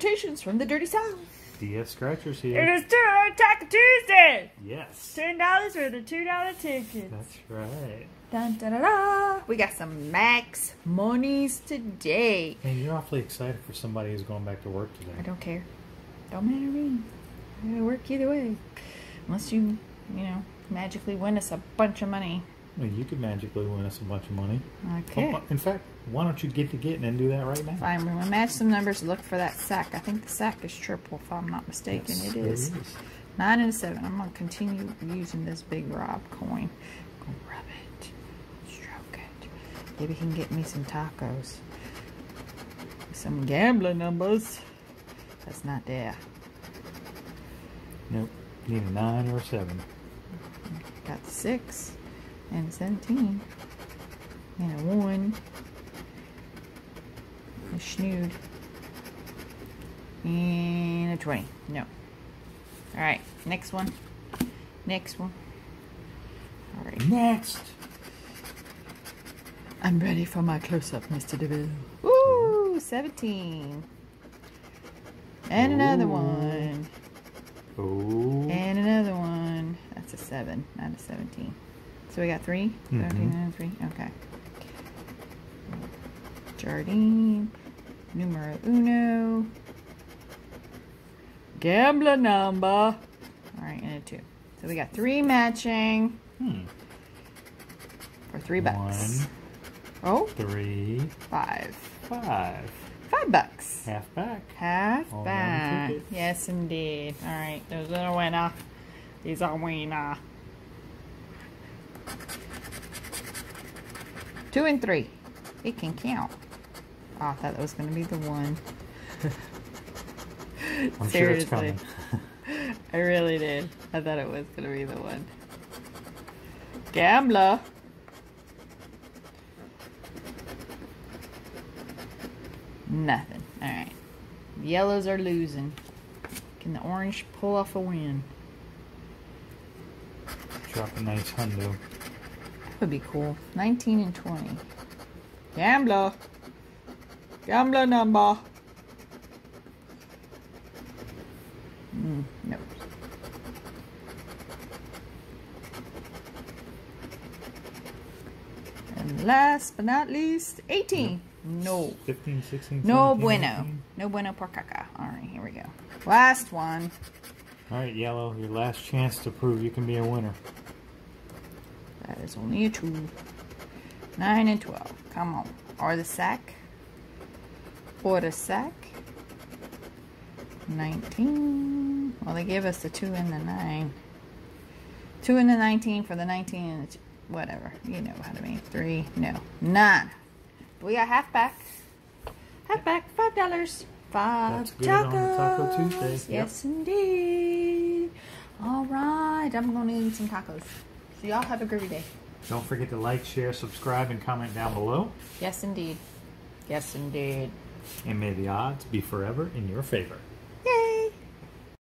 Salutations from the Dirty South. DS Scratchers here. It is $2 Taco Tuesday. Yes. $10 for the $2 tickets. That's right. Dun, da, da, da. We got some Max Monies today. And you're awfully excited for somebody who's going back to work today. I don't care. Don't matter to me. I gotta work either way. Unless you know, magically win us a bunch of money. Well, you could magically win us a bunch of money. Okay. Well, in fact, why don't you get to getting and do that right now? Fine. We're going to match some numbers and look for that sack. I think the sack is triple, if I'm not mistaken. Yes, it is. 9 and 7. I'm going to continue using this big Rob coin. I'm going to rub it. Stroke it. Maybe he can get me some tacos. Some gambling numbers. That's not there. Nope. Need a 9 or a 7. Got 6. And 17. And a 1. A schnood. And a 20. No. Alright. Next one. Next one. Alright. Next. I'm ready for my close-up, Mr. DeVille. Woo! 17. And another one. Oh. And another one. That's a 7, not a 17. So we got 3? 13 and 3? Okay. Jardine. Numero 1. Gambler number. Alright, and a 2. So we got 3 matching. For $3. 5 bucks. Half back. Half all back. Yes, indeed. Alright, those are the winner. These are winner. 2 and 3. It can count. Oh, I thought that was going to be the 1. I'm sure it's coming. I really did. I thought it was going to be the 1. Gambler. Nothing. Alright. Yellows are losing. Can the orange pull off a win? Drop a nice hundo. Would be cool. 19 and 20. Gambler. Gambler number. No. And last but not least, 18. No. 15, 16, 17, no bueno. 18. No bueno por caca. Alright, here we go. Last one. Alright, yellow. Your last chance to prove you can be a winner. That is only a 2. 9 and 12. Come on. Or the sack. Or the sack. 19. Well, they gave us the 2 and the 9. 2 and the 19 for the 19 and the 2. Whatever. You know what I mean. 3. No. 9. We got half back. Half back. $5. 5 That's good tacos. On Taco Tuesday. Yep. Yes, indeed. All right. I'm going to eat some tacos. So y'all have a groovy day. Don't forget to like, share, subscribe, and comment down below. Yes, indeed. Yes, indeed. And may the odds be forever in your favor.